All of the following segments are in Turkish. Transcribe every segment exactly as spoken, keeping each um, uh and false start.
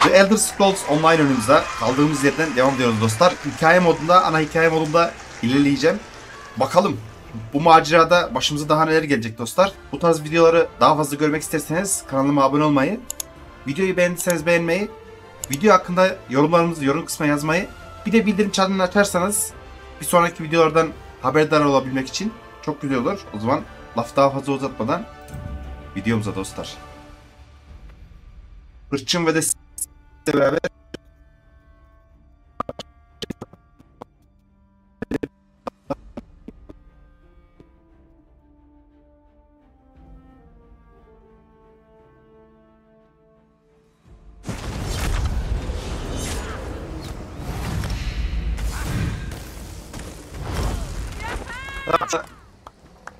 The Elder Scrolls Online önümüzde. Kaldığımız yerden devam ediyoruz dostlar. Hikaye modunda, ana hikaye modunda ilerleyeceğim. Bakalım bu macerada başımıza daha neler gelecek dostlar. Bu tarz videoları daha fazla görmek isterseniz kanalıma abone olmayı, videoyu beğendiyseniz beğenmeyi, video hakkında yorumlarınızı yorum kısmına yazmayı, bir de bildirim çanını açarsanız bir sonraki videolardan haberdar olabilmek için çok güzel olur. O zaman laf daha fazla uzatmadan videomuza dostlar. Hırçın ve de beraber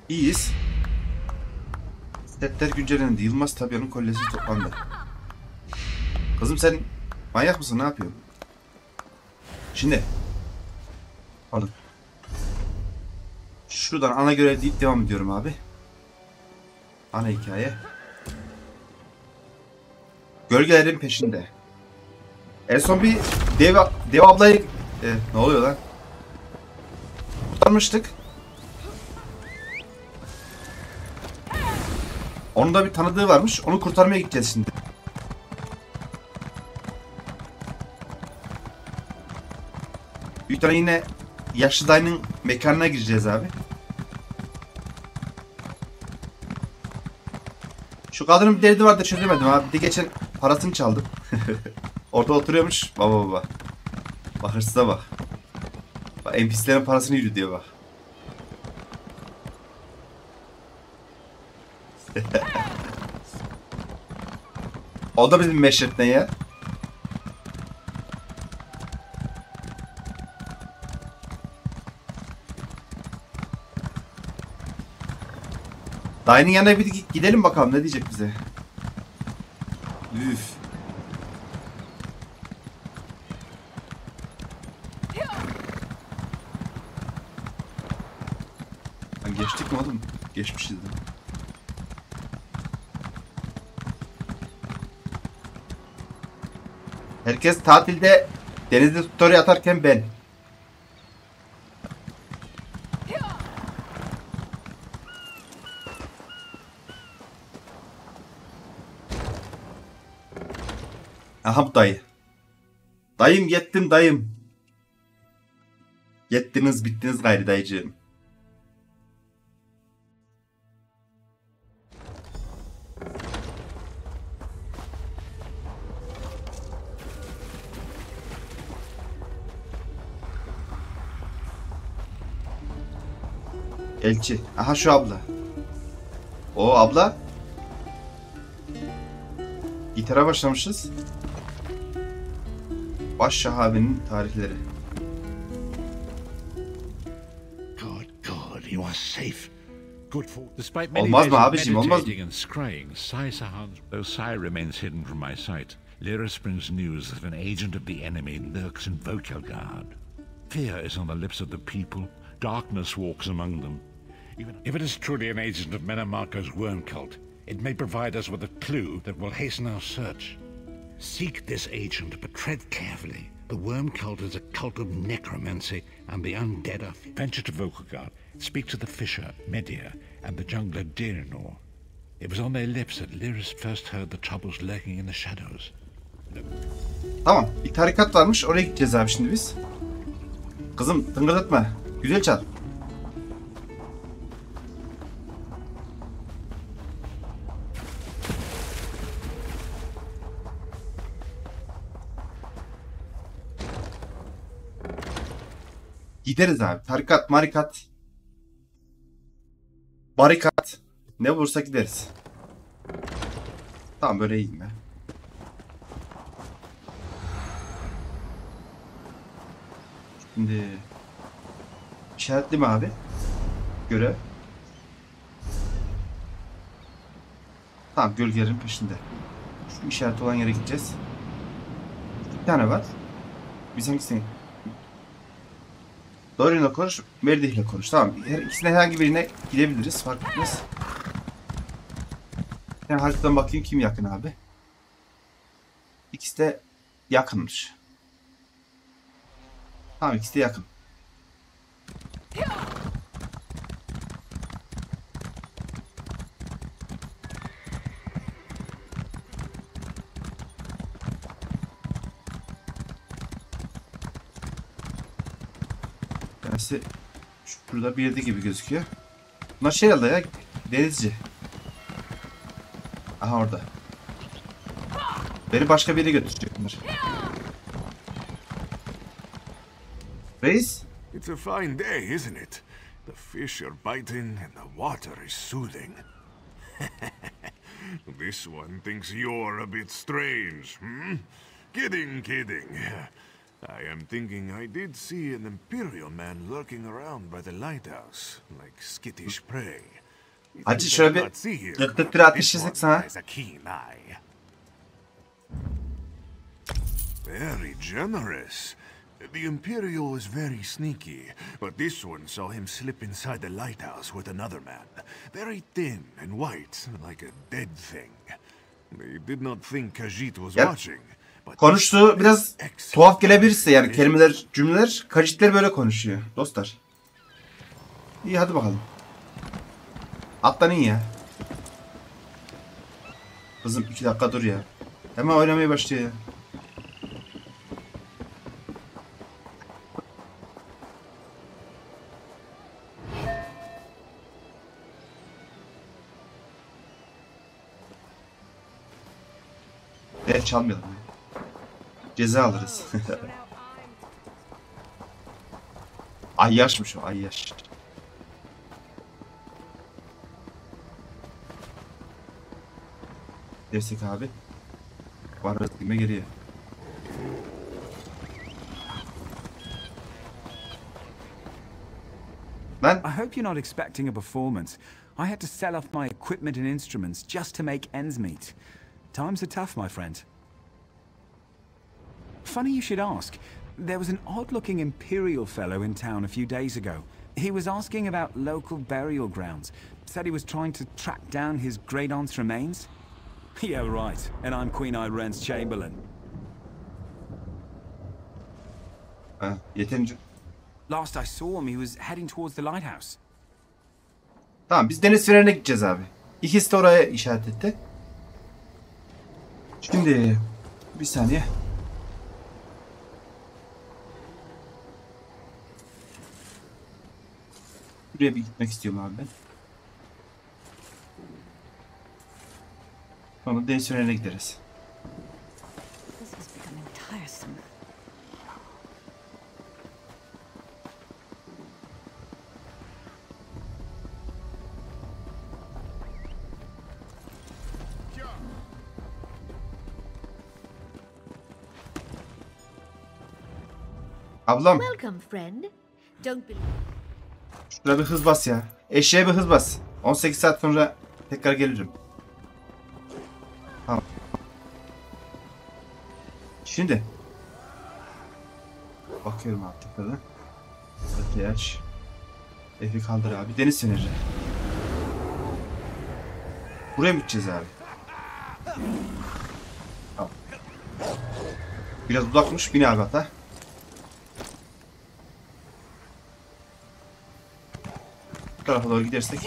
iyiyiz. Setler güncellendi. Yılmaz Tabya'nın kolyesi toplandı. Kızım sen manyak mısın? Ne yapıyorsun? Şimdi. Alın. Şuradan ana görev deyip devam ediyorum abi. Ana hikaye. Gölgelerin peşinde. En son bir dev, dev ablayı... E, ne oluyor lan? Kurtarmıştık. Onun da bir tanıdığı varmış. Onu kurtarmaya gideceğiz şimdi. Bir tane yine yaşlı dayının mekanına gireceğiz abi. Şu kadının bir derdi vardı, çözemedim abi. Bir de geçen parasını çaldım. Orada oturuyormuş. Baba baba. Bak hırsıza bak. Bak N P C'lerin parasını yürü diyor bak. O da bizim meşretne ya. Dayının yanına bir gidelim bakalım ne diyecek bize. Üf. Ha, geçtik mi oğlum? Geçmişiz de. Herkes tatilde denizde story atarken ben. Aha bu dayı. Dayım yettim dayım. Yettiniz bittiniz gayri dayıcığım. Elçi. Aha şu abla. O abla. Gitara başlamışız. Başşah abinin tarihleri. God, God, you are safe. Good for. Despite many days of meditating and scrying, Sai Sahan, though Sai remains hidden from my sight, Lyris brings news that an agent of the enemy lurks in Vokelgard. Fear is on the lips of the people. Darkness walks among them. If it is truly an agent of Menemarco's worm cult, it may provide us with a clue that will hasten our search. Seek this agent, but tread carefully. The worm cult is a cult of necromancy, and the undead are... Venture to Vokelgard, speak to the fisher, Medir, and the jungler Dirinor. It was on their lips that Lyris first heard the troubles lurking in the shadows. Tamam, bir tarikat varmış, oraya gideceğiz abi şimdi biz. Kızım, tıngırdatma. Güzel çal. Gideriz abi. Tarikat, marikat. Barikat. Ne bulursak gideriz. Tamam böyle iyiyim ben. Şimdi... İşaretli mi abi? Görev. Tamam gölgelerin peşinde. Şu işaret olan yere gideceğiz. Bir tane var. Biz hangisini? Dorin'le konuş, Meridih'le konuş. Tamam. Her ikisine herhangi birine gidebiliriz. Fark etmez. Ben haritadan bakayım kim yakın abi. İkisi de yakınmış. Tamam, ikisi de yakın. Gerçi şurada bir yerde gibi gözüküyor. Bunlar şey herhalde ya, denizci. Aha orada. Beni başka bir yere götürecek bunlar. Reis? It's a fine day, isn't it? The fish are biting and the water is soothing. This one thinks you're a bit strange, hmm? Kidding, kidding. I am thinking I did see an Imperial man lurking around by the lighthouse, like skittish prey. Hadi şöyle bir döktüktür atmışızlık sana. Very generous. The Imperial was very sneaky, but this one saw him slip inside the lighthouse with another man. Very thin and white, like a dead thing. They did not think Khajiit was watching. Konuştuğu biraz tuhaf gelebilirse yani kelimeler, cümleler, Khajiitler böyle konuşuyor dostlar. İyi hadi bakalım. Attan in ya. Kızım iki dakika dur ya. Hemen oynamaya başlıyor ya. Evet, çalmayalım. Ceza alırız. Ayyaşmış o, ayyaş. Destek abi. Varız gibi geliyor. Lan. I hope you're not expecting a performance. I had to sell off my equipment and instruments just to make ends meet. Times are tough, my friend. Funny you should ask. There was an odd-looking Imperial fellow in town a few days ago. He was asking about local burial grounds. Said he was trying to track down his great-aunt's remains. Yeah, right. And I'm Queen Irene's Chamberlain. Uh, yeterince. Last I saw him, he was heading towards the lighthouse. Tamam, biz deniz fenerine gideceğiz abi. İkisi de oraya işaret etti. Şimdi bir saniye. Buraya bir gitmek istiyorum abi ben. Sonra deniz fenerine gideriz. Ablam. Şuraya bir hız bas ya. Eşeğe bir hız bas. on sekiz saat sonra tekrar gelirim. Tamam. Şimdi. Bakıyorum abi tekrardan. Öteyi aç. Efi kaldır abi. Deniz feneri. Buraya mı gideceğiz abi? Tamam. Biraz uzakmış. Bin abi hatta. Tarafa doğru gidersek.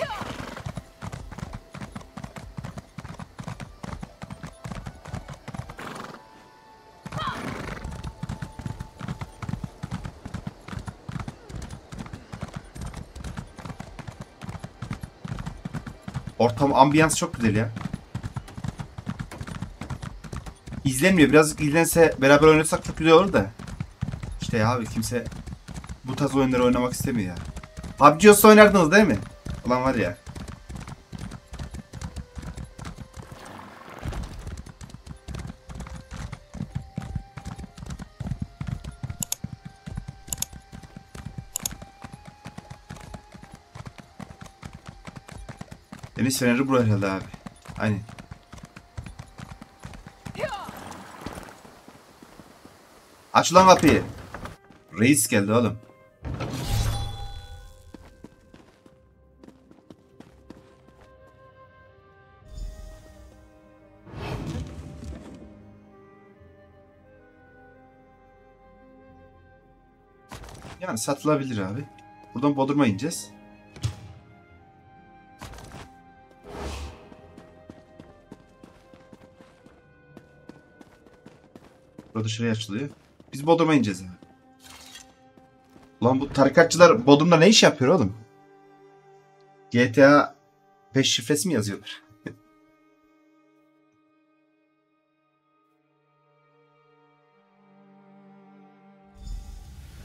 Ortam, ambiyans çok güzel ya. İzlenmiyor. Birazcık izlense, beraber oynasak çok güzel olur da. İşte ya abi kimse bu tarz oyunları oynamak istemiyor ya. P U B G'da oynardınız değil mi? Ulan var ya. Deniz feneri buraya herhalde abi. Aynen. Aç lan kapıyı. Reis geldi oğlum. Yani satılabilir abi. Buradan Bodrum'a ineceğiz. Burada dışarıya açılıyor. Biz Bodrum'a ineceğiz abi. Ulan bu tarikatçılar Bodrum'da ne iş yapıyor oğlum? G T A beş şifresi mi yazıyorlar?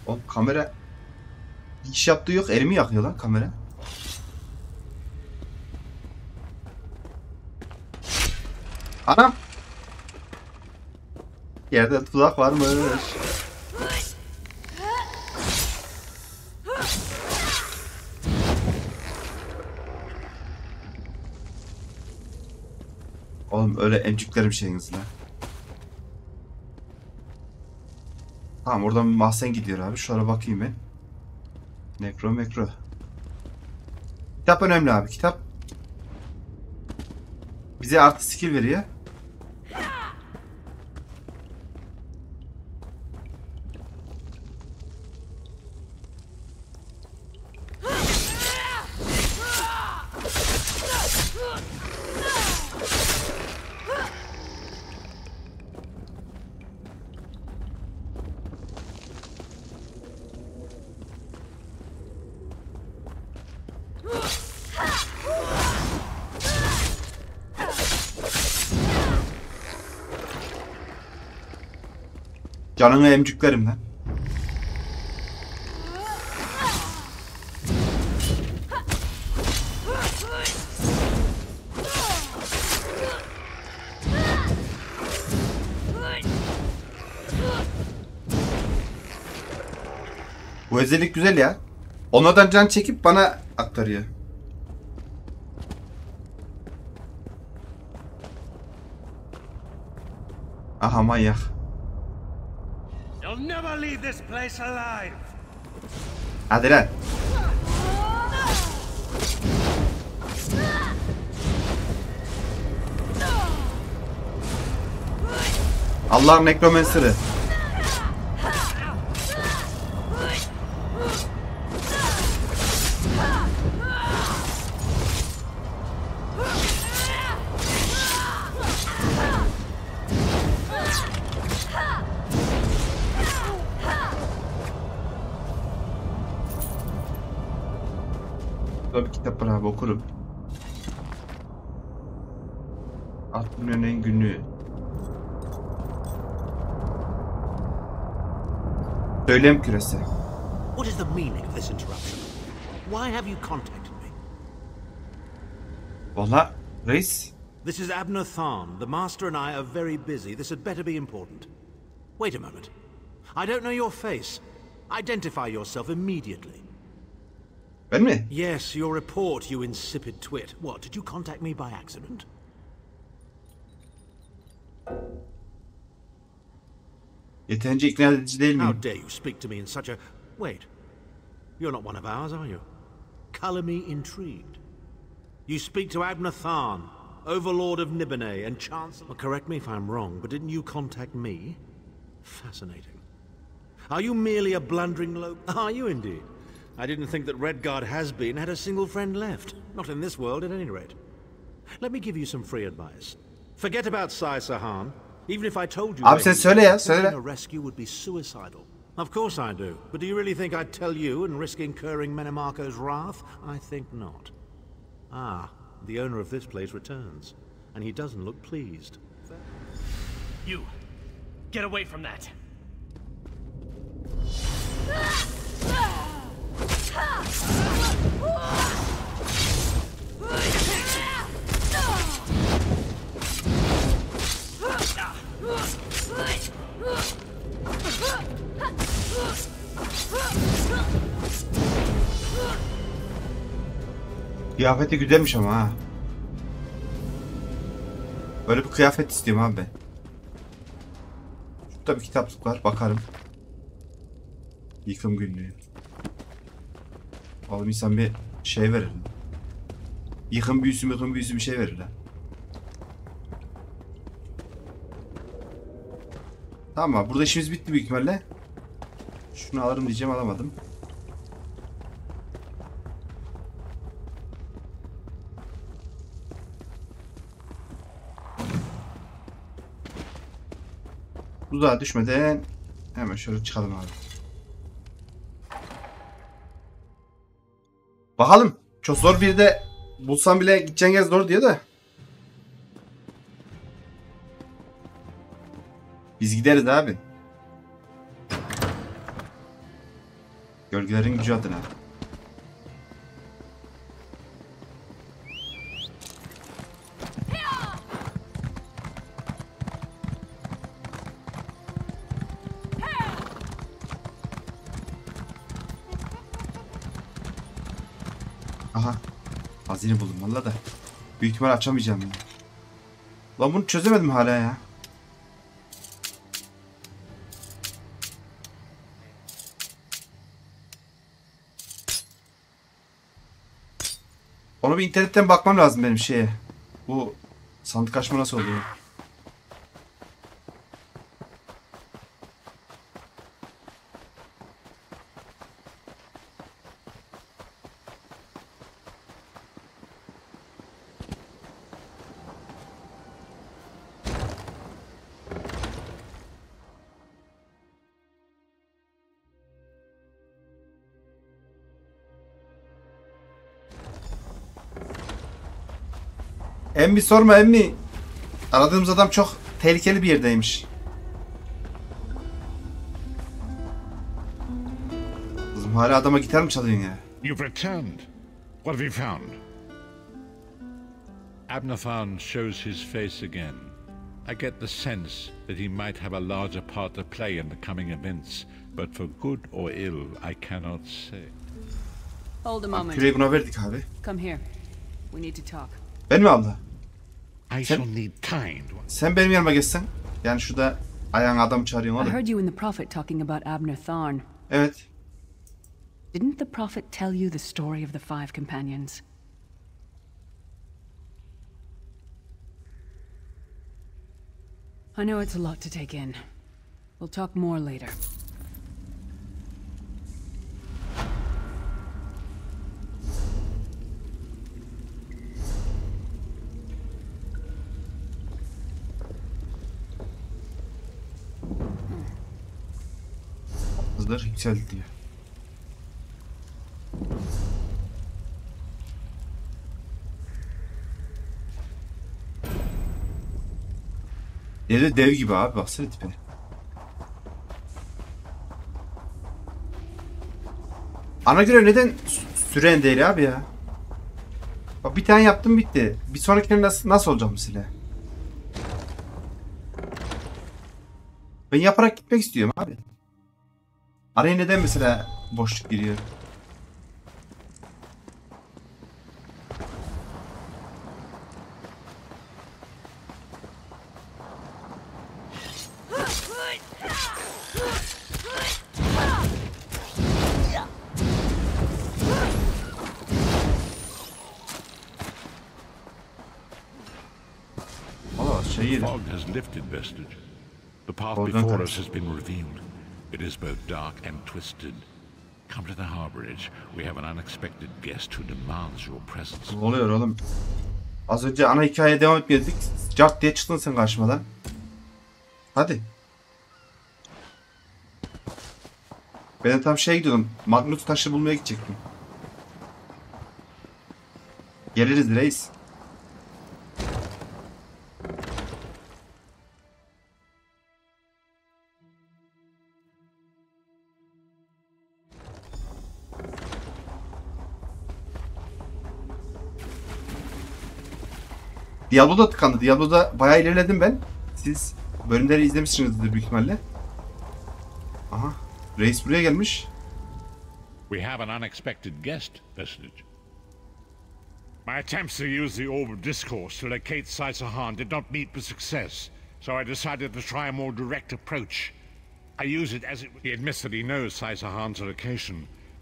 Oğlum kamera hiç yaptığı yok. Elimi yakıyor lan kamera. Anam! Yerde tuzak varmış. Oğlum öyle emcüklerim şeyiniz lan. Tamam oradan bir mahzen gidiyor abi. Şuraya bakayım ben. Nekro mekro. Kitap önemli abi. Kitap bize artı skill veriyor. Canını emcüklerim lan. Bu özellik güzel ya. Onlardan can çekip bana aktarıyor. Aha manyak. Hadi lan. Allah'ın nekromanseri. Okurum. Aklın öneğin günlüğü. Söylem küresi. What is the meaning of this interruption? Why have you contacted me? Valla reis. This is Abnur Tharn. The master and I are very busy. This had better be important. Wait a moment. I don't know your face. Identify yourself immediately. Ben mi? Yes, your report, you insipid twit. What, did you contact me by accident? Yeterince ikna edici değil mi? How dare you speak to me in such a... Wait. You're not one of ours, are you? Color me intrigued. You speak to Abnur Tharn, overlord of Nibenay and chancellor... Well, correct me if I'm wrong, but didn't you contact me? Fascinating. Are you merely a blundering lo... Are you indeed? I didn't think that Redguard has been had a single friend left. Not in this world, at any rate. Let me give you some free advice. Forget about Sai Sahan. Even if I told you, I'm saying a rescue would be suicidal. Of course I do. But do you really think I'd tell you and risk incurring Menemarco's wrath? I think not. Ah, the owner of this place returns, and he doesn't look pleased. You, get away from that. Kıyafeti güzelmiş ama ha. Böyle bir kıyafet istiyorum abi. Şurada bir kitaplık var, bakarım. Yıkım günlüğü. Oğlum insan bir şey verir. Yıkım büyüsü, yıkım büyüsü bir şey verir lan. Tamam, burada işimiz bitti büyük ihtimalle. Şunu alırım diyeceğim, alamadım. Buzağa düşmeden hemen şöyle çıkalım abi. Bakalım. Çok zor bir de bulsam bile gideceğin yer zor diye de. Biz gideriz abi. Gölgelerin gücü adına. Aha. Hazine buldum valla da. Büyük ihtimal açamayacağım yani. Lan bunu çözemedim hala ya. Onu bir internetten bakmam lazım benim şeye. Bu sandık açma nasıl oluyor? Emmi sorma emmi. Aradığımız adam çok tehlikeli bir yerdeymiş. Kızım hala adama gitar mı çalıyorsun ya? You've returned. What have you found? Abnur Tharn shows his face again. I get the sense that he might have a larger part to play in the coming events, but for good or ill, I cannot say. Hold a moment. Küreyi buna verdik abi. Come here. We need to talk. Ben mi abla? Sen, sen benim yanıma geçsen. Yani şurada ayağın adam çağırıyorsun oğlum. I heard you in the prophet talking about Abnur Tharn. Evet. Didn't the prophet tell you the story of the five companions? I know it's a lot to take in. We'll talk more later. Yükseldi diyor. Dev, dev gibi abi, baksana tipine. Ana göre neden süren değil abi ya? Bak bir tane yaptım bitti. Bir sonrakine nasıl, nasıl olacağım mesela? Ben yaparak gitmek istiyorum abi. Araya neden mesela boşluk giriyor? Allah şeyi. It is both dark and twisted. Come to the harborage. We have an unexpected guest who demands your presence. Ne oluyor oğlum? Az önce ana hikayeye devam etmedik. Cart diye çıktın sen karşıma lan. Hadi. Ben tam şeye gidiyordum. Magnus taşı bulmaya gidecektim. Geliriz reis. Diablo'da tıkandı. Diablo'da bayağı ilerledim ben. Siz bölümleri izlemişsinizdir büyük ihtimalle. Aha. Reis buraya gelmiş. We have an unexpected guest message. My attempts to use the orb of discourse to locate Sai Sahan did not meet with success, so I decided to try a more direct approach. I use it as it... He admits that he knows Sai Sahan's location,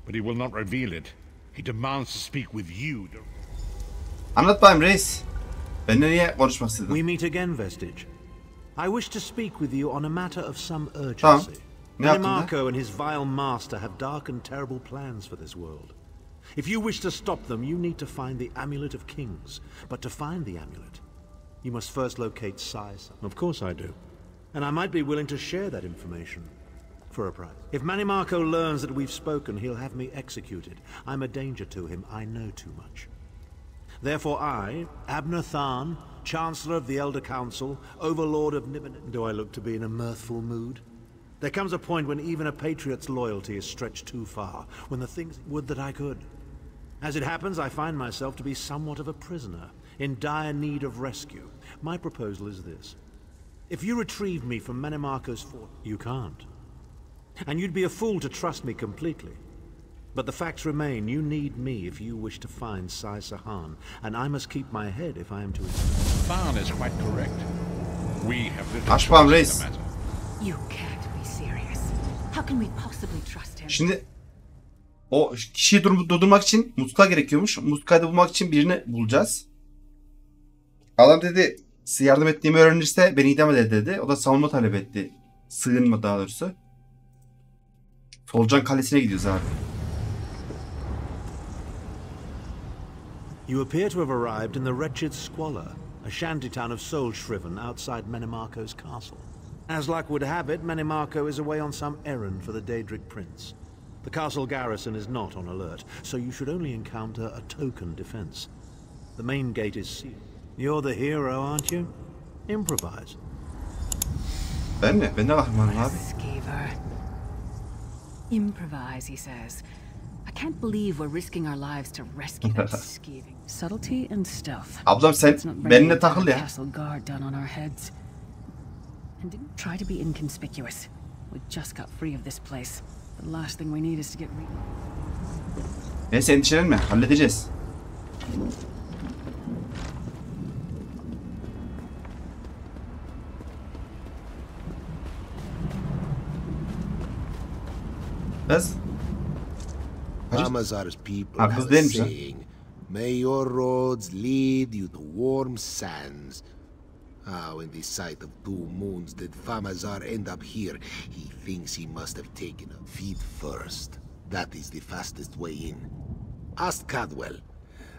but he will not reveal it. He demands to speak with you. Anlat bayım reis. Benimle niye konuşmak istedin? We meet again, Vestige. I wish to speak with you on a matter of some urgency. Menemarco and his vile master have dark and terrible plans for this world. If you wish to stop them, you need to find the Amulet of Kings. But to find the amulet, you must first locate Sai Sahan. Of course I do. and I might be willing to share that information. For a price. If Mannimarco learns that we've spoken, he'll have me executed. I'm a danger to him. I know too much. Therefore I, Abnur Tharn, Chancellor of the Elder Council, Overlord of Nibenay... Do I look to be in a mirthful mood? There comes a point when even a patriot's loyalty is stretched too far, when the things would that I could. As it happens, I find myself to be somewhat of a prisoner, in dire need of rescue. My proposal is this. If you retrieve me from Menemarco's fort... You can't. And you'd be a fool to trust me completely. But the facts remain, you need me if you wish to find Sai Sahan, and I must keep my head if I am to... Sahan is quite correct. We have little choice in the matter. You can't be serious. How can we possibly trust him? Şimdi o kişiyi dur durdurmak için muska gerekiyormuş. Muskayı da bulmak için birini bulacağız. Adam dedi, size yardım ettiğimi öğrenirse beni idam eder dedi. O da savunma talep etti. Sığınma daha doğrusu. Solcan Kalesi'ne gidiyoruz abi. You appear to have arrived in the wretched squalor, a shantytown of soul-shriven outside Menemarco's castle. As luck would have it, Menemarco is away on some errand for the Daedric Prince. The castle garrison is not on alert, so you should only encounter a token defense. The main gate is sealed. You're the hero, aren't you? Improvise. Ben mi? Ben de kahramanım abi. Improvise, he says. I can't believe we're risking our lives to rescue that skeeving. Subtlety and stealth. Ablam sen benimle takıl ya. Castle guard down on our heads. And didn't try to be inconspicuous. We just got free of this place. The last thing we need is to get re... Neyse endişelenme, halledeceğiz. Kız. Amazar's people have a saying, may your roads lead you to warm sands. How in the sight of two moons did Famazar end up here? He thinks he must have taken a feet first. That is the fastest way in. Ask Cadwell.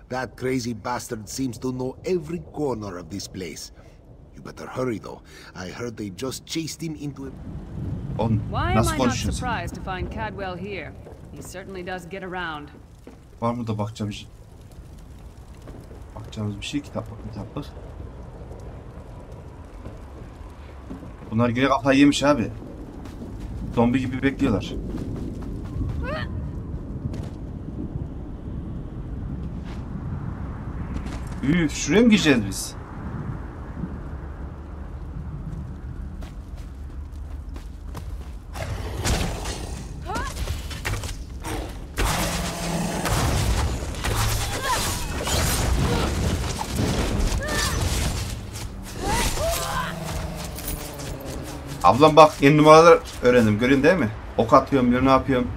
That crazy bastard seems to know every corner of this place. You better hurry though. I heard they just chased him into a... Why am I not surprised to find Cadwell here? He certainly does get around. Var mı da bakacağım bir şey. Bakacağımız bir şey, kitaplık kitaplık. Bunlar göre kafayı yemiş abi. Zombi gibi bekliyorlar. Üf, şuraya mı gireceğiz biz? Ablam bak yeni numaralar öğrendim, görün değil mi? Ok atıyorum diyor, ne yapıyorum?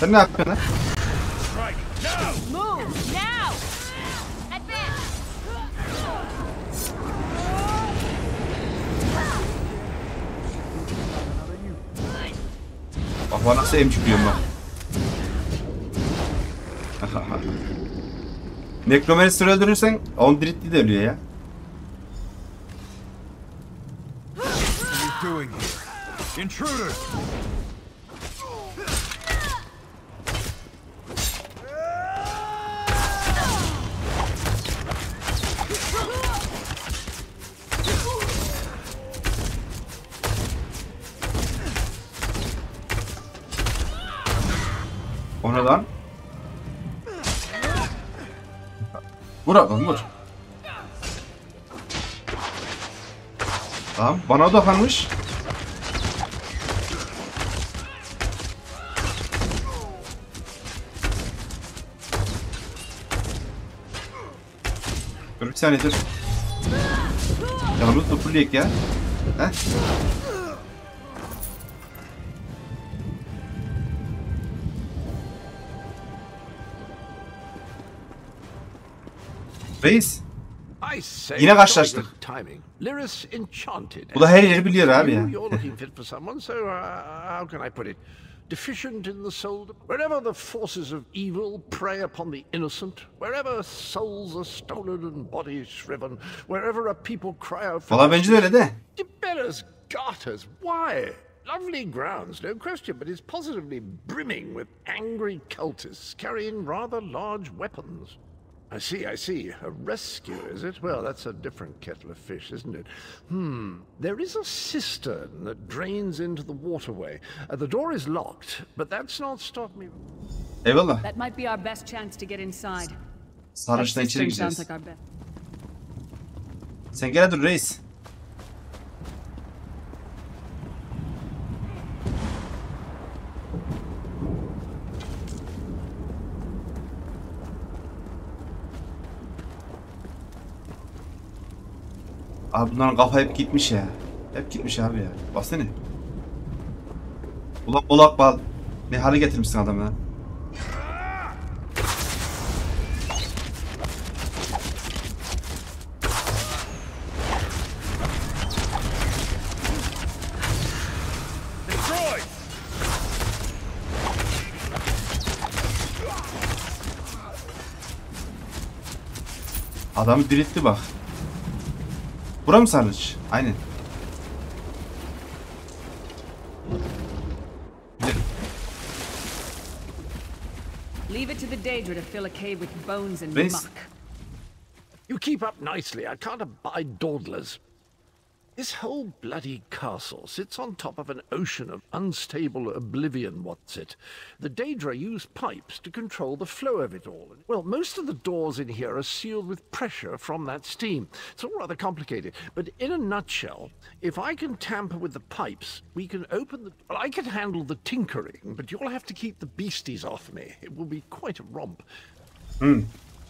Sen ne yapıyorsun lan? Bak bana nasıl emçiliyorum lan. Necromancer'ı öldürürsen Ondrit'i de ölüyor ya. Ona lan. Vur adam vur. Tamam, bana dokunmuş. Dur bir saniye dur. Yavru topulayık ya. Heh. Reis. Yine karşılaştık. Bu da her yeri biliyor abi ya. deficient in the soul. Wherever the forces of evil prey upon the innocent, wherever souls are stolen and bodies shriven, wherever a people cry out for... Valla bence de öyle de. Dibera's garters, why? Lovely grounds, no question, but it's positively brimming with angry cultists carrying rather large weapons. I see, I see. A rescue, is it? Well, that's a different kettle of fish, isn't it? Hmm. There is a cistern that drains into the waterway. Uh, the door is locked, but that's not stopped me. Eyvallah. That might be our best chance to get inside. Sarış'tan içeri gireceğiz. Sen gene dur reis. Abi bunların kafa hep gitmiş ya. Hep gitmiş abi ya. Baksana. Ulan Molag Bal. Ne hale getirmişsin adamı ya. Adamı diritti bak. Bura mı sarnıç? Aynen. Leave it to the Daedra to fill a cave with bones and muck. You keep up nicely. I can't abide dawdlers. This whole bloody castle sits on top of an ocean of unstable oblivion, what's it? The Daedra use pipes to control the flow of it all. Well, most of the doors in here are sealed with pressure from that steam. It's all rather complicated. But in a nutshell, if I can tamper with the pipes, we can open the... Well, I can handle the tinkering, but you'll have to keep the beasties off me. It will be quite a romp. Hmm.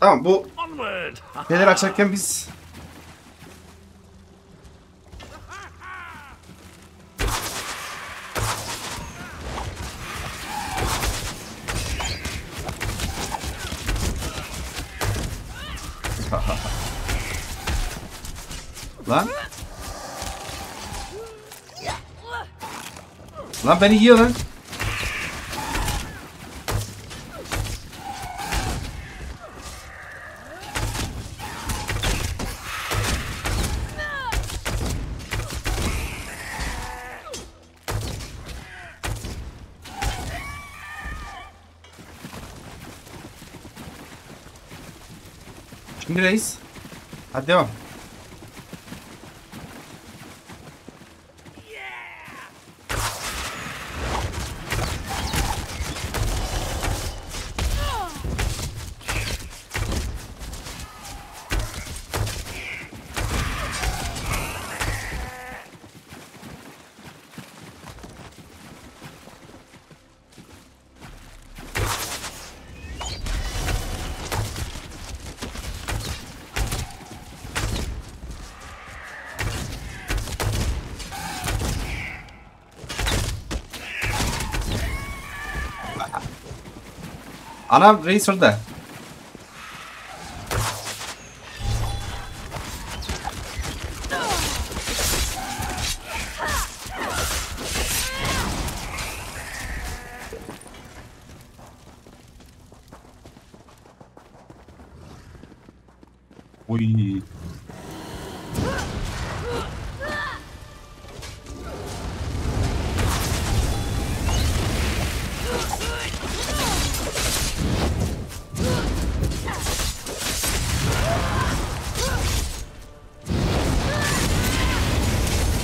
Tamam bu... Onward! Neler açarken biz... Lan. Lan beni yiyor lan. Şimdi reis. Hadi devam. Anam reis orada. Oy.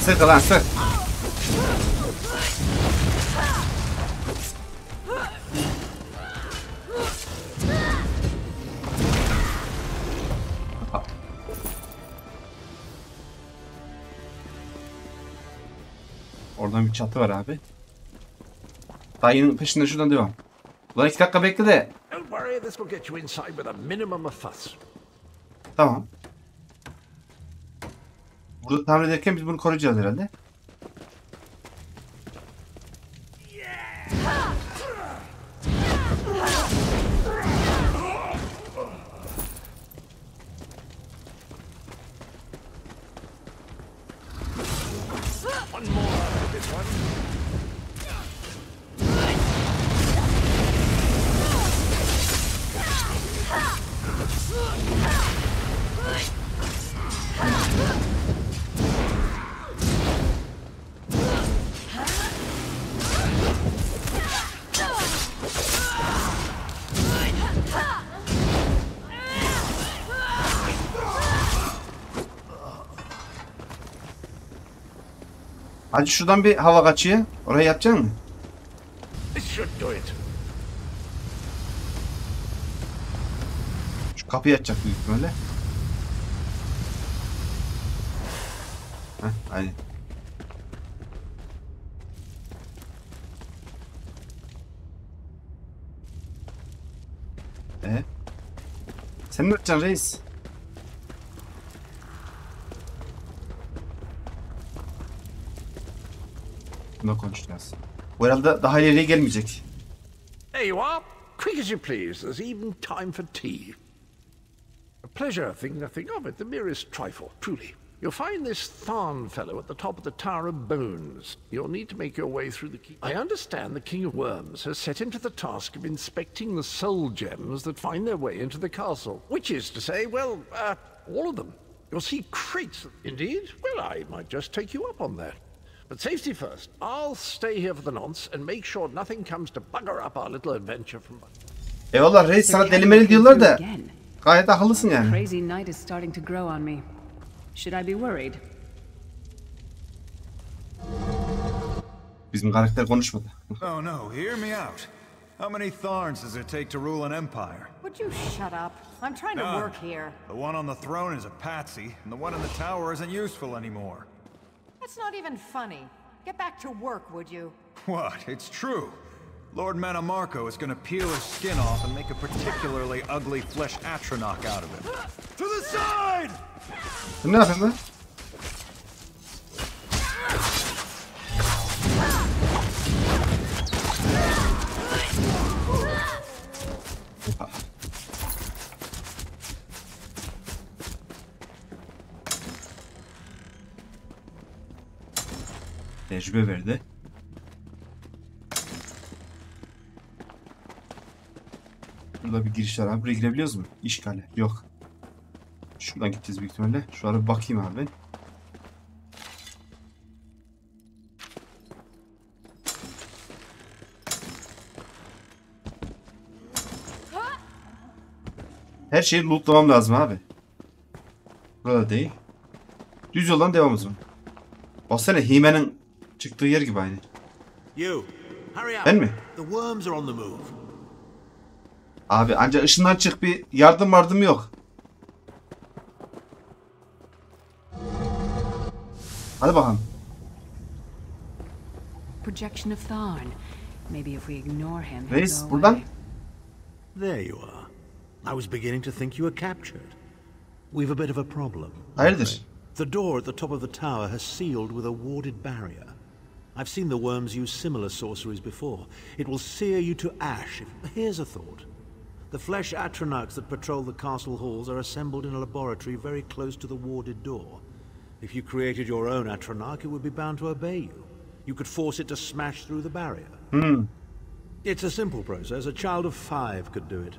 Sık lan sık. Oradan bir çatı var abi. Dayının peşinden şuradan devam. Ulan iki dakika bekle de. Tamam. Burada tamir ederken biz bunu koruyacağız herhalde. Hadi şuradan bir hava kaçıyor. Oraya yatacak mısın? Şu kapıyı açacak büyük böyle. Heh, hadi. Ee? Sen ne yapacaksın reis? Buna konuşacağız. Bu herhalde daha ileriye gelmeyecek. There you are. Quick as you please. There's even time for tea. A pleasure, think nothing of it. The merest trifle, truly. You'll find this Tharn fellow at the top of the Tower of Bones. You'll need to make your way through the key. I understand the King of Worms has set him to the task of inspecting the soul gems that find their way into the castle. Which is to say, well, uh, all of them. You'll see crates. Indeed? Well, I might just take you up on that. But safety first. I'll stay here for the nonce and make sure nothing comes to bugger up our little adventure from... Eyvallah reis, sana delimeli diyorlar da gayet akıllısın yani. Crazy night is starting to grow on me. Should I be worried? Bizim karakter konuşmadı. Oh no, hear me out. How many Tharns does it take to rule an empire? Would you shut up? I'm trying to work here. The one on the throne is a patsy, and the one in the tower isn't useful anymore. That's not even funny. Get back to work, would you? What? It's true. Lord Menemarco is gonna peel his skin off and make a particularly ugly flesh atronach out of it. To the side! Nothing, man. Tecrübe verdi. Burada bir giriş var abi. Buraya girebiliyoruz mu? İşgale. Yok. Şuradan gideceğiz büyük ihtimalle. Şuraya bir bakayım abi. Her şeyi lootlamam lazım abi. Burada değil. Düz yoldan devam edeceğim. Baksana Hime'nin çıktığı yer gibi aynı. Ben mi? Abi ancak ışından çık, bir yardım vardım yok. Hadi bakalım. Reis buradan. Hayırdır? The door at the top of the tower has sealed with a warded barrier. I've seen the worms use similar sorceries before. It will sear you to ash. Here's a thought. The flesh atronachs that patrol the castle halls are assembled in a laboratory very close to the warded door. If you created your own atronach, it would be bound to obey you. You could force it to smash through the barrier. Hmm. It's a simple process. A child of five could do it.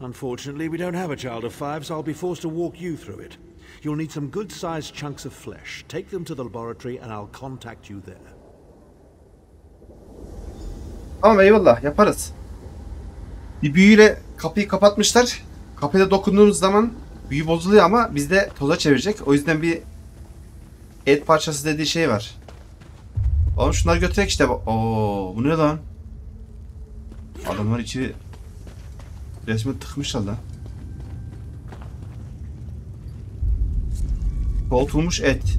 Unfortunately, we don't have a child of five, so I'll be forced to walk you through it. You'll need some good-sized chunks of flesh. Take them to the laboratory and I'll contact you there. Tamam eyvallah, yaparız. Bir büyüyle kapıyı kapatmışlar. Kapıya dokunduğunuz zaman büyü bozuluyor ama bizde toza çevirecek. O yüzden bir et parçası dediği şey var. Oğlum şunları götürek işte. Oo, bu ne lan? Adamlar içi resmen tıkmışlar lan. Soğutulmuş et.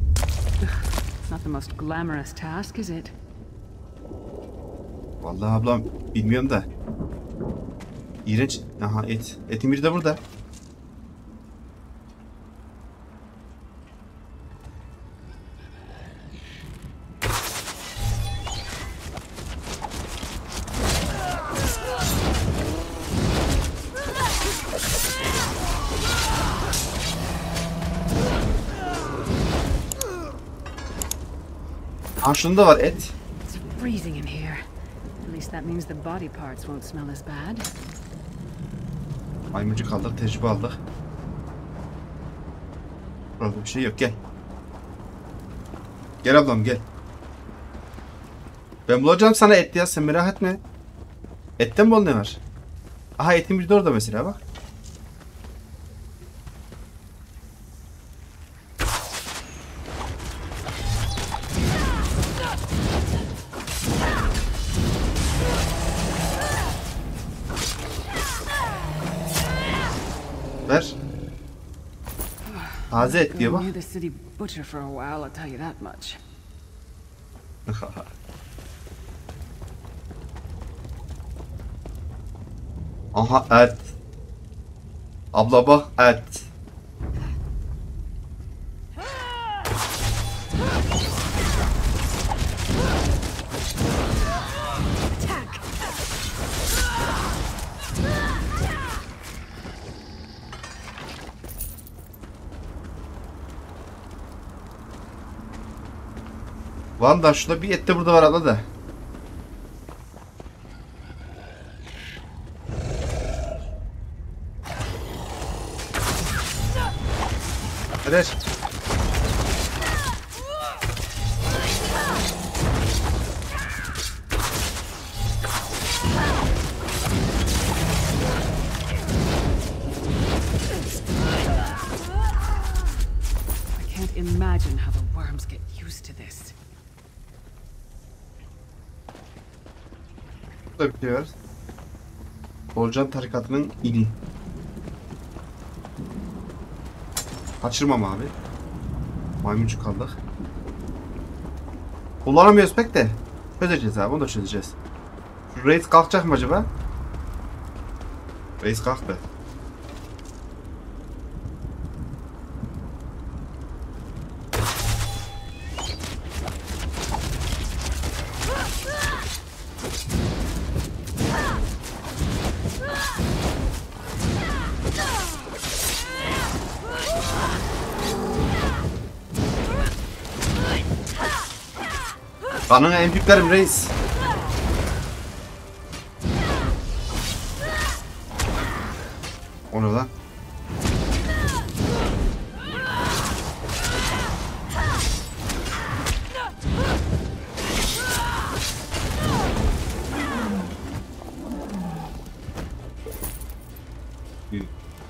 Vallahi ablam bilmiyorum da. İğrenç. Aha et. Etin biri de burada. Ha şunda var et. Maymuncuk aldık, tecrübe aldık. Burada bir şey yok, gel. Gel ablam gel. Ben bulacağım sana et ya, sen merak etme. Etten bol ne var? Aha etin bir de orada mesela bak. Hazret diyor bak. Aha et. Abla bak et. Lan da şurada bir et de burada var abla da. Hadi. Burada bir şey var. Bolcan tarikatının ili. Kaçırmam abi. Maymuncuk kaldık. Kullanamıyoruz pek de. Çözeceğiz abi, onu da çözeceğiz. Şu reis kalkacak mı acaba? Reis kalktı. Kanına en büyüklerim reis. Onu lan.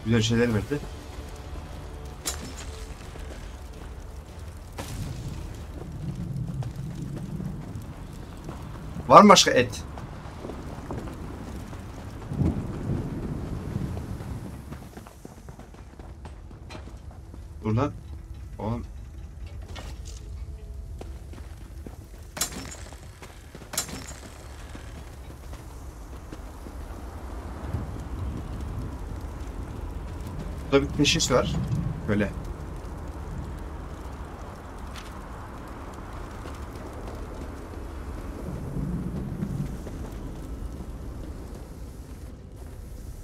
Güzel şeyler verdi. Var mı başka et? Dur lan. Oğlum. Burada bir keşiş var. Böyle.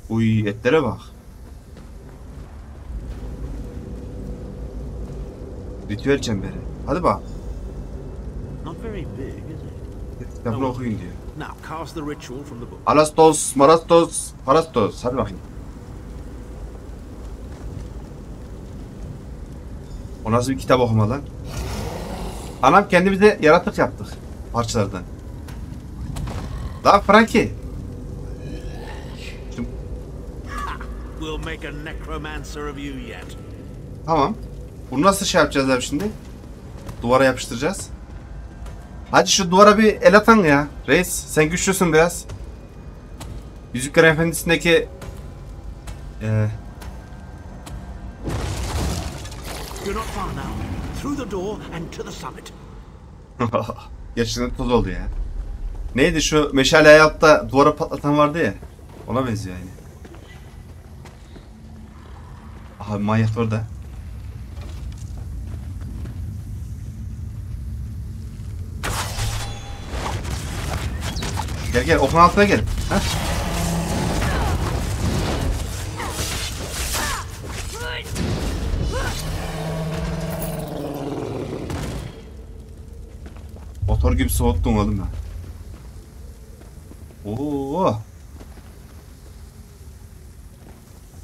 Uy, etlere bak. Ritüel çemberi. Hadi bak. Kitabını okuyun diyor. Alastos, marastos, parastos. Hadi bakayım. O nasıl bir kitap okuma lan? Anam, kendimize yaratık yaptık. Parçalardan. Lan Frankie. Make a necromancer of you yet. Tamam. Bunu nasıl şey yapacağız abi şimdi? Duvara yapıştıracağız. Hadi şu duvara bir el atan ya. Reis, sen güçlüsün biraz. Yüzükler Efendisi'ndeki ee... Gerçekten toz oldu ya. Neydi şu meşale hayatta duvara patlatan vardı ya. Ona benziyor yani. Abi manyak orada. Gel gel, okun altına gel. Heh. Motor gibi soğuttun oğlum ben. Oo.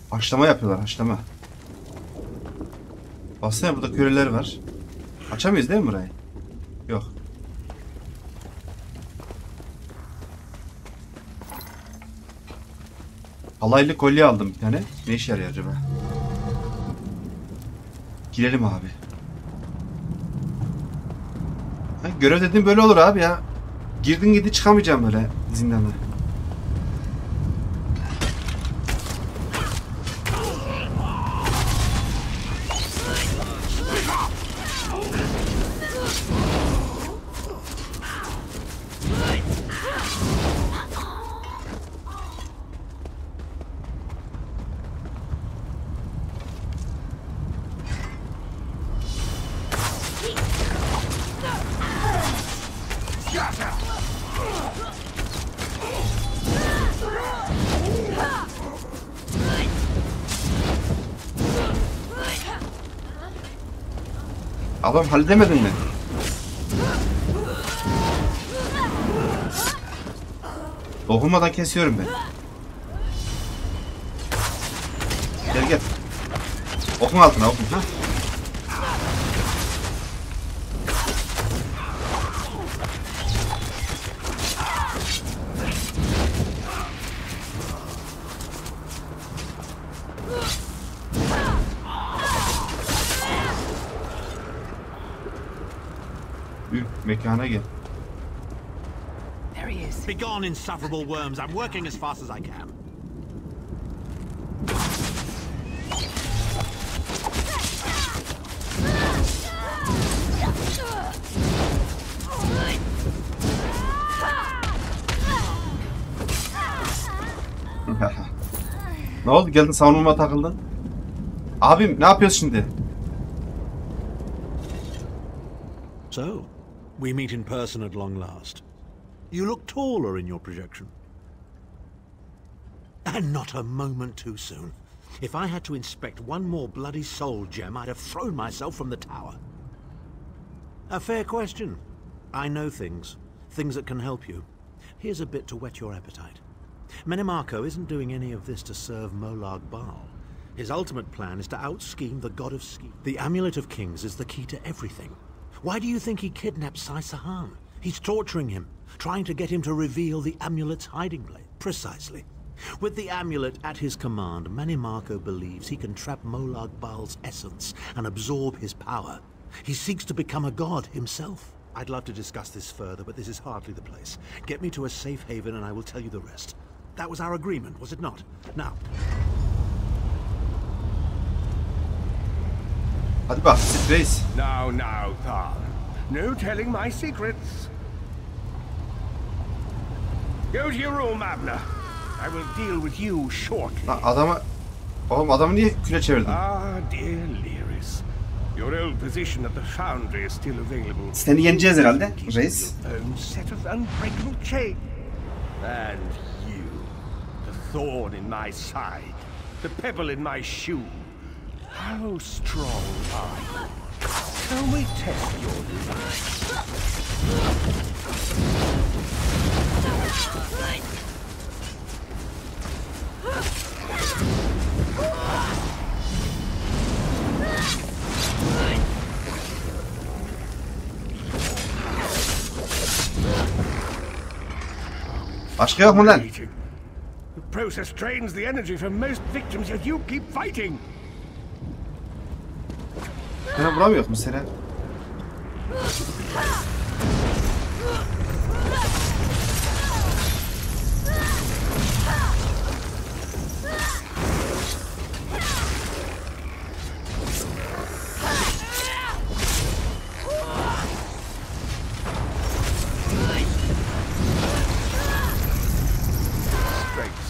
Haşlama yapıyorlar, haşlama. Aslında burada köleler var. Açamayız değil mi burayı? Yok. Alaylı kolye aldım bir tane. Ne işe yarıyor acaba? Girelim abi. Ha, görev dediğim böyle olur abi ya. Girdin gidi çıkamayacağım böyle zindanlara. Adam halledemedin mi? Dokunmadan kesiyorum ben. Gel gel. Okun altına okun. Ha? Mekana gel. Begone insufferable worms. I'm working as fast as I can. Ne oldu? Geldin savunma takıldın. Abim ne yapıyorsun şimdi? So. We meet in person at long last. You look taller in your projection. And not a moment too soon. If I had to inspect one more bloody soul gem, I'd have thrown myself from the tower. A fair question. I know things. Things that can help you. Here's a bit to whet your appetite. Menemarco isn't doing any of this to serve Molag Bal. His ultimate plan is to out-scheme the god of scheme. The Amulet of Kings is the key to everything. Why do you think he kidnapped Sai Sahan? He's torturing him, trying to get him to reveal the amulet's hiding place. Precisely. With the amulet at his command, Mannimarco believes he can trap Molag Bal's essence and absorb his power. He seeks to become a god himself. I'd love to discuss this further, but this is hardly the place. Get me to a safe haven and I will tell you the rest. That was our agreement, was it not? Now. Hadi bak, sürpriz. Now, now, Tharn. No telling my secrets. Go to your room, Abner. I will deal with you shortly. Lan adamı... Oğlum adamı niye küle çevirdin? Ah, dear Lyris. Your old position at the foundry is still available. Seni yeneceğiz herhalde, reis. Own set of unbreakable chains. And you. The thorn in my side. The pebble in my shoe. How strong are you? Shall we test your design? The process drains the energy from most victims, yet you keep fighting. Bana vuramıyor mu seni? Strength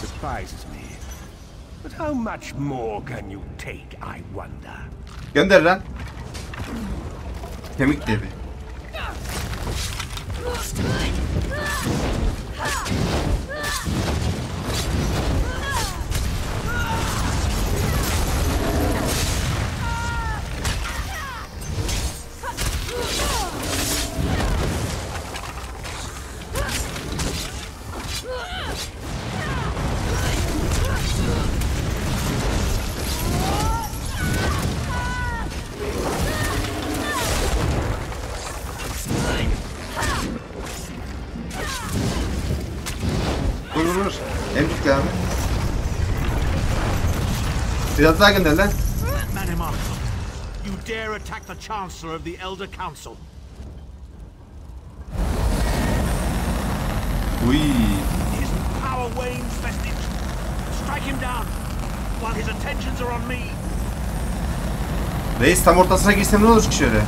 surprises me. But how much more can you take, I wonder? Gönder lan. Kemik devi. Biraz daha gönder lan. Menemarco, you dare attack the Chancellor of the Elder Council. Uy. His power wanes vestige. Strike him down while his attentions are on me. Reis tam ortasına girsem ne olur ki şöyle?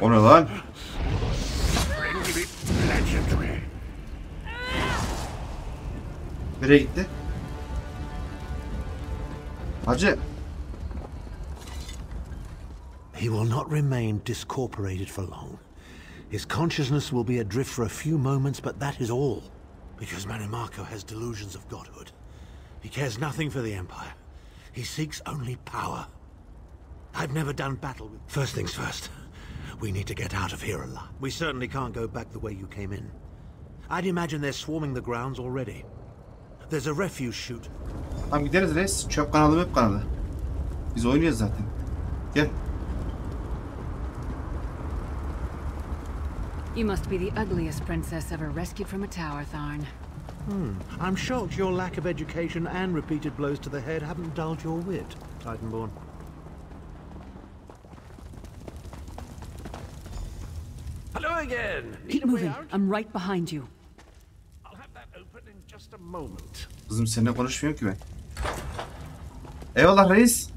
O ne lan? Nereye gitti? Hacı. He will not remain discorporated for long. His consciousness will be adrift for a few moments, but that is all. Because Menemarco has delusions of godhood. He cares nothing for the Empire. He seeks only power. I've never done battle with... First things first. We need to get out of here alive. We certainly can't go back the way you came in. I'd imagine they're swarming the grounds already. There's a refuse chute. Tamam gideriz reis. Çöp kanalı web kanalı. Biz oynuyoruz zaten. Gel. You must be the ugliest princess ever rescued from a tower, Tharn. Hmm. I'm shocked your lack of education and repeated blows to the head haven't dulled your wit, Titanborn. Hello again. Keep moving. I'm right behind you. I'll have that open in just a moment. Kızım seninle konuşmuyorum ki ben. Eyvallah reis.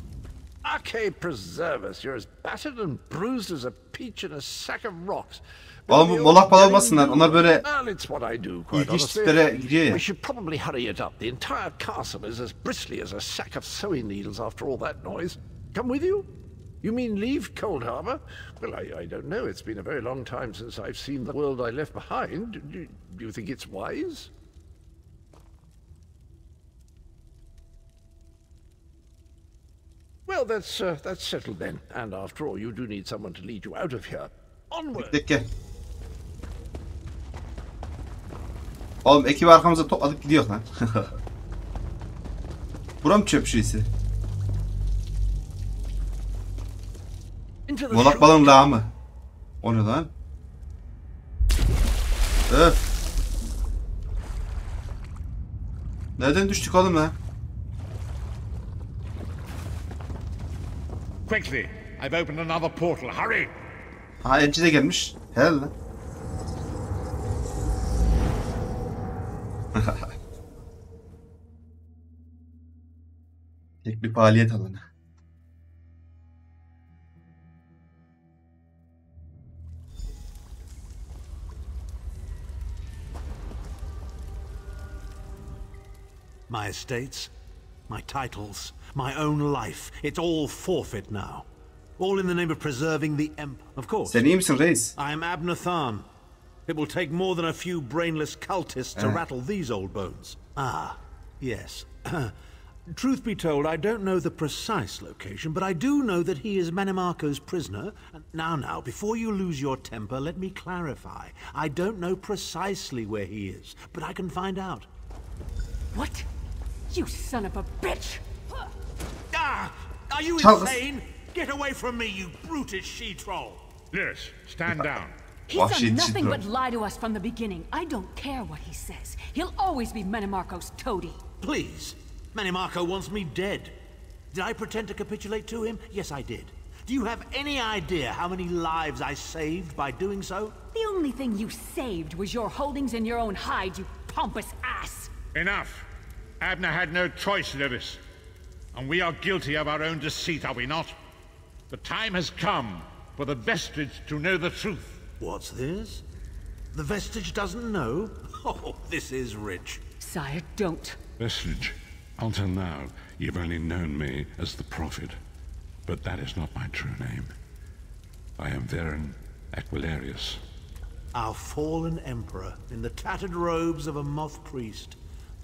Okay, preserve us. You're as battered and bruised as a peach in a sack of rocks. Oğlum bu Molag Bal olmasınlar. Onlar böyle ilginç tiplere giriyor ya. We should probably hurry it up. The entire castle is as bristly as a sack of sewing needles after all that noise. Come with you? You mean leave Coldharbour? Well, I, I don't know. It's been a very long time since I've seen the world I left behind. Do, do you think it's wise? Well, that's uh, that's settled then. And after all, you do need someone to lead you out of here. Onward. Oğlum ekibi arkamıza topladık gidiyor lan. Buram çöp şişesi. Molag Bal'ın lağı mı? O ne lan? Öf. Nereden düştük oğlum lan? Quickly, I've opened another portal. Hurry. Ha elçi de gelmiş. Helal lan. Tek bir faaliyet alanı. My estates, my titles, my own life, it's all forfeit now. All in the name of preserving the Empire. Of course. Sen iyi misin reis? I am Abnur Tharn. It will take more than a few brainless cultists to rattle these old bones. Ah, yes. Truth be told, I don't know the precise location, but I do know that he is Menemarco's prisoner. Now, now, before you lose your temper, let me clarify. I don't know precisely where he is, but I can find out. What? You son of a bitch! Ah! Are you insane? Get away from me, you brutish she-troll! Lyris, stand down. He's done nothing but lie to us from the beginning. I don't care what he says. He'll always be Menemarco's toady. Please. Mannimarco wants me dead. Did I pretend to capitulate to him? Yes, I did. Do you have any idea how many lives I saved by doing so? The only thing you saved was your holdings in your own hide, you pompous ass. Enough. Abnur had no choice, Lyris. And we are guilty of our own deceit, are we not? The time has come for the vestige to know the truth. What's this? The vestige doesn't know? Oh, this is rich. Sire, don't. Vestige. Until now, you've only known me as the Prophet, but that is not my true name. I am Varen Aquilarios. Our fallen emperor, in the tattered robes of a moth priest,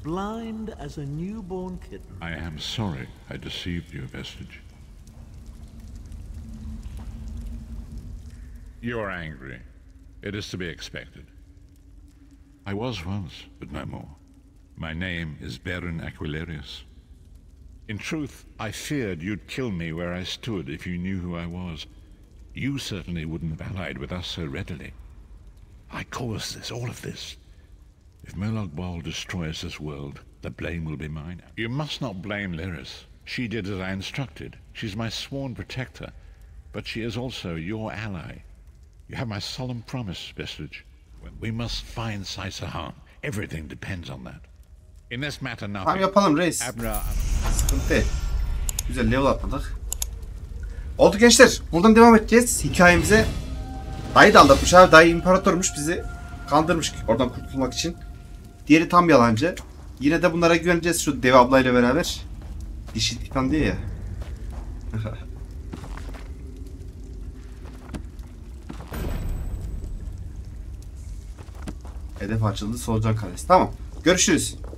blind as a newborn kitten. I am sorry I deceived you, Vestige. You are angry. It is to be expected. I was once, but no more. My name is Varen Aquilarios. In truth, I feared you'd kill me where I stood if you knew who I was. You certainly wouldn't have allied with us so readily. I caused this, all of this. If Molag Bal destroys this world, the blame will be mine. You must not blame Lyris. She did as I instructed. She's my sworn protector, but she is also your ally. You have my solemn promise, Vestige. We must find Sai Sahan. Everything depends on that. In this matter now. Tamam yapalım reis. Abra. Sıkıntı değil. Güzel level atladık. Oldu gençler. Buradan devam edeceğiz. Hikayemize dayı da aldatmış abi. Dayı imparatormuş, bizi kandırmış oradan kurtulmak için. Diğeri tam yalancı. Yine de bunlara güveneceğiz şu dev ablayla beraber. Dişi titan diye ya. Hedef açıldı. Solucan kalesi. Tamam. Görüşürüz.